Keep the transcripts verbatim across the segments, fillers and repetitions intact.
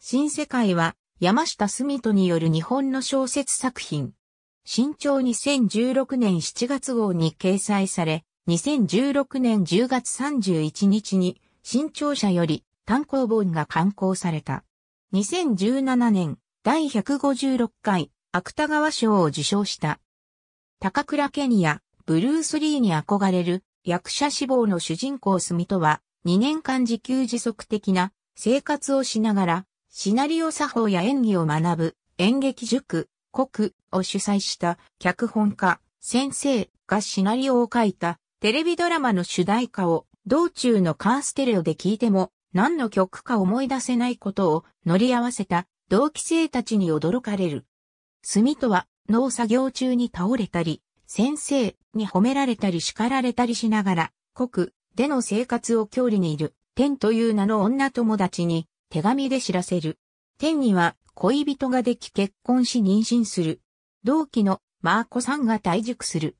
新世界は山下澄人による日本の小説作品。新潮にせんじゅうろくねんしちがつ号に掲載され、にせんじゅうろくねんじゅうがつさんじゅういちにちに新潮社より単行本が刊行された。にせんじゅうななねんだいひゃくごじゅうろっかい芥川賞を受賞した。高倉健やブルース・リーに憧れる役者志望の主人公澄人はにねんかん自給自足的な生活をしながらシナリオ作法や演技を学ぶ演劇塾国を主催した脚本家先生がシナリオを書いたテレビドラマの主題歌を道中のカーステレオで聴いても何の曲か思い出せないことを乗り合わせた同期生たちに驚かれる。澄人は農作業中に倒れたり、先生に褒められたり叱られたりしながら、国での生活を郷里にいる、天という名の女友達に手紙で知らせる。天には恋人ができ結婚し妊娠する。同期のマーコさんが退塾する。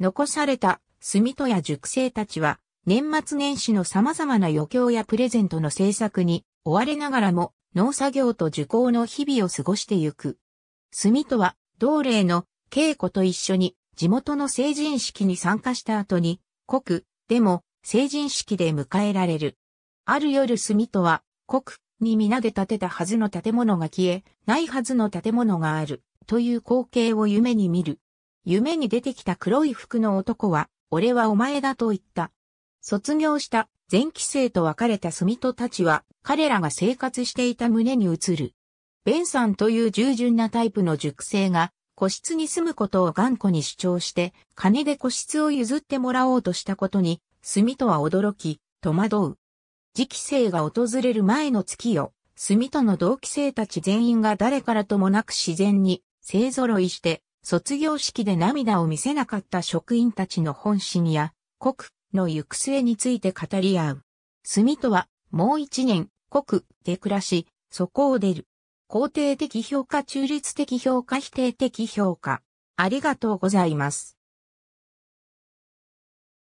残された澄人や塾生たちは、年末年始の様々な余興やプレゼントの制作に追われながらも、農作業と受講の日々を過ごしてゆく。澄人は、同齢の恵子と一緒に、地元の成人式に参加した後に、国でも成人式で迎えられる。ある夜澄人は、国に皆で建てたはずの建物が消え、ないはずの建物がある、という光景を夢に見る。夢に出てきた黒い服の男は、俺はお前だと言った。卒業した前期生と別れた澄人たちは、彼らが生活していた棟に移る。ベンさんという従順なタイプの塾生が、個室に住むことを頑固に主張して、金で個室を譲ってもらおうとしたことに、澄人は驚き、戸惑う。次期生が訪れる前の月よ、澄人の同期生たち全員が誰からともなく自然に、勢揃いして、卒業式で涙を見せなかった職員たちの本心や、国の行く末について語り合う。澄人は、もう一年、国で暮らし、そこを出る。肯定的評価、中立的評価、否定的評価。ありがとうございます。